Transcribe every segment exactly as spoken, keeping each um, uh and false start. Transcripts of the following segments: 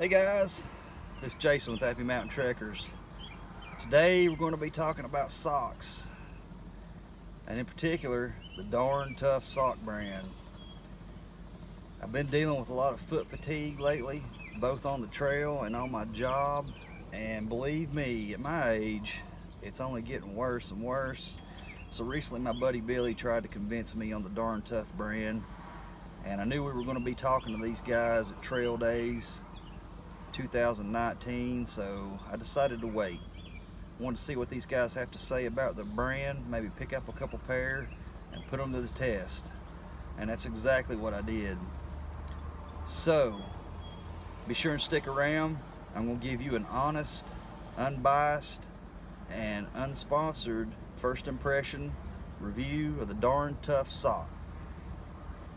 Hey guys, this is Jason with Happy Mountain Trekkers. Today we're going to be talking about socks, and in particular the Darn Tough sock brand. I've been dealing with a lot of foot fatigue lately, both on the trail and on my job, and believe me, at my age it's only getting worse and worse. So recently my buddy Billy tried to convince me on the Darn Tough brand, and I knew we were going to be talking to these guys at Trail Days two thousand nineteen, so I decided to wait. Wanted to see what these guys have to say about the brand, maybe pick up a couple pair and put them to the test, and that's exactly what I did. So be sure and stick around. I'm gonna give you an honest, unbiased and unsponsored first impression review of the Darn Tough sock.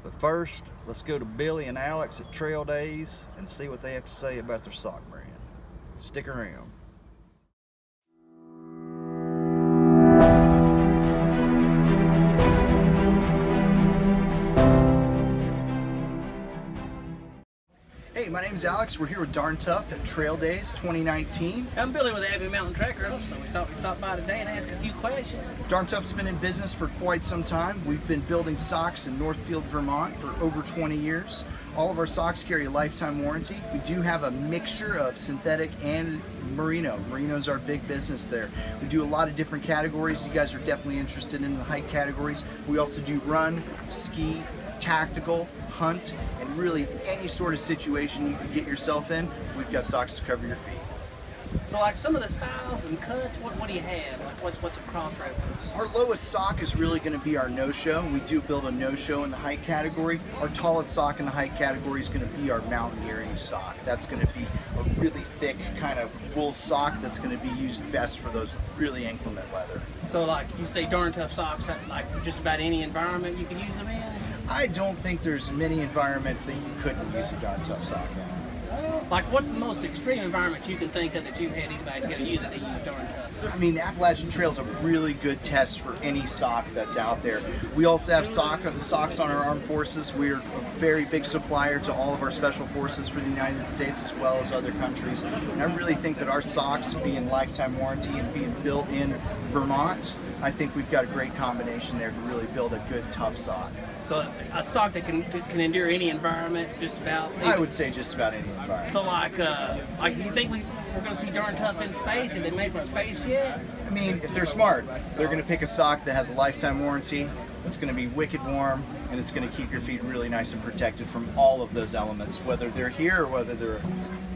But first, let's go to Billy and Alex at Trail Days and see what they have to say about their sock brand. Stick around. Hey, my name's Alex. We're here with Darn Tough at Trail Days twenty nineteen. I'm Billy with the Happy Mountain Trekkers, so we thought we'd stop by today and ask a few questions. Darn Tough's been in business for quite some time. We've been building socks in Northfield, Vermont for over twenty years. All of our socks carry a lifetime warranty. We do have a mixture of synthetic and merino. Merino's our big business there. We do a lot of different categories. You guys are definitely interested in the hike categories. We also do run, ski, tactical, hunt, and really any sort of situation you can get yourself in, we've got socks to cover your feet. So like some of the styles and cuts, what, what do you have? Like what's, what's a cross-reference? Our lowest sock is really going to be our no-show. We do build a no-show in the hike category. Our tallest sock in the hike category is going to be our mountaineering sock. That's going to be a really thick kind of wool sock that's going to be used best for those really inclement weather. So like you say Darn Tough socks, like just about any environment you can use them in? I don't think there's many environments that you couldn't use a Darn Tough sock in. Like, what's the most extreme environment you can think of that you've had anybody's going to use that they use Darn Tough? I mean, the Appalachian Trail is a really good test for any sock that's out there. We also have sock, socks on our armed forces. We're a very big supplier to all of our special forces for the United States as well as other countries. And I really think that our socks being lifetime warranty and being built in Vermont, I think we've got a great combination there to really build a good tough sock. So a sock that can can endure any environment, just about. Even, I would say just about any environment. So like, uh, like, do you think we, we're going to see Darn Tough in space? Have they made it to space yet? I mean, if they're smart, they're going to pick a sock that has a lifetime warranty. It's going to be wicked warm, and it's going to keep your feet really nice and protected from all of those elements, whether they're here or whether they're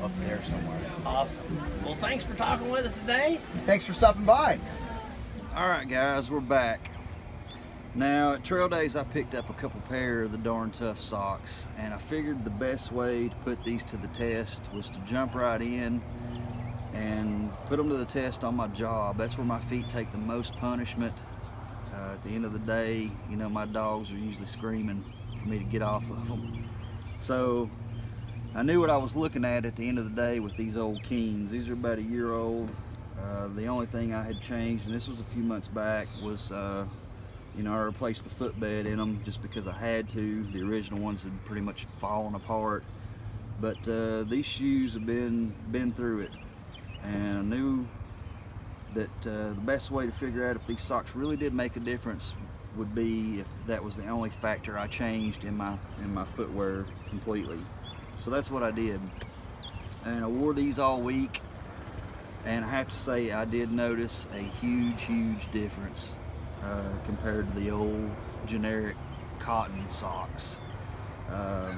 up there somewhere. Awesome. Well, thanks for talking with us today. Thanks for stopping by. All right, guys, we're back. Now at Trail Days I picked up a couple pair of the Darn Tough socks, and I figured the best way to put these to the test was to jump right in and put them to the test on my job. That's where my feet take the most punishment. Uh, at the end of the day, you know, my dogs are usually screaming for me to get off of them. So I knew what I was looking at at the end of the day with these old Keens. These are about a year old. Uh, the only thing I had changed, and this was a few months back, was uh, you know, I replaced the footbed in them just because I had to. The original ones had pretty much fallen apart. But uh, these shoes have been, been through it. And I knew that uh, the best way to figure out if these socks really did make a difference would be if that was the only factor I changed in my, in my footwear completely. So that's what I did. And I wore these all week. And I have to say I did notice a huge, huge difference. Uh, compared to the old generic cotton socks. Uh,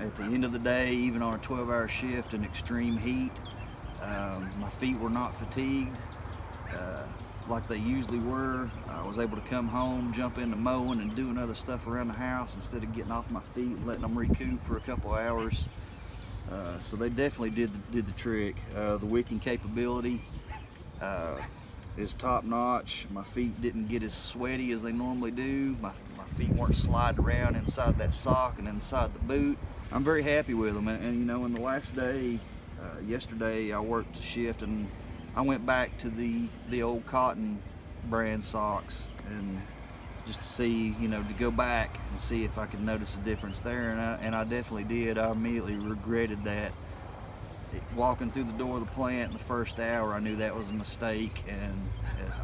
at the end of the day, even on a twelve hour shift in extreme heat, um, my feet were not fatigued uh, like they usually were. I was able to come home, jump into mowing and doing other stuff around the house instead of getting off my feet and letting them recoup for a couple hours. Uh, so they definitely did the, did the trick. Uh, the wicking capability uh, is top notch. My feet didn't get as sweaty as they normally do. My, my feet weren't sliding around inside that sock and inside the boot. I'm very happy with them. And, and you know, in the last day, uh, yesterday, I worked a shift and I went back to the, the old cotton brand socks and just to see, you know, to go back and see if I could notice a difference there. And I, and I definitely did. I immediately regretted that. walking through the door of the plant in the first hour, I knew that was a mistake, and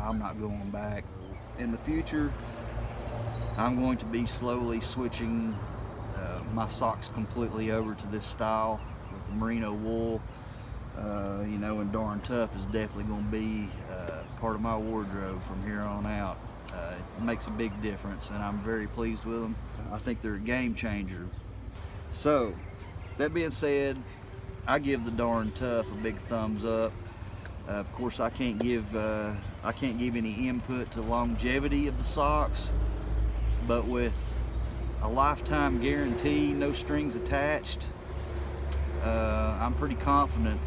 I'm not going back. In the future, I'm going to be slowly switching uh, my socks completely over to this style with the merino wool. Uh, you know, and Darn Tough is definitely going to be uh, part of my wardrobe from here on out. Uh, it makes a big difference, and I'm very pleased with them. I think they're a game changer. So, that being said, I give the Darn Tough a big thumbs up. Uh, of course, I can't give uh, I can't give any input to longevity of the socks, but with a lifetime guarantee, no strings attached, uh, I'm pretty confident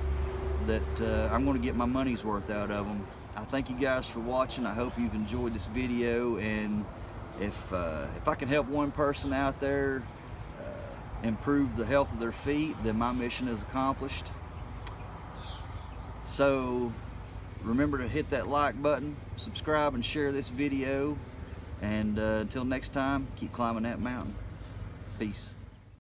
that uh, I'm going to get my money's worth out of them. I thank you guys for watching. I hope you've enjoyed this video, and if uh, if I can help one person out there uh, improve the health of their feet, then my mission is accomplished. So remember to hit that like button, subscribe, and share this video, and uh, until next time, keep climbing that mountain. Peace.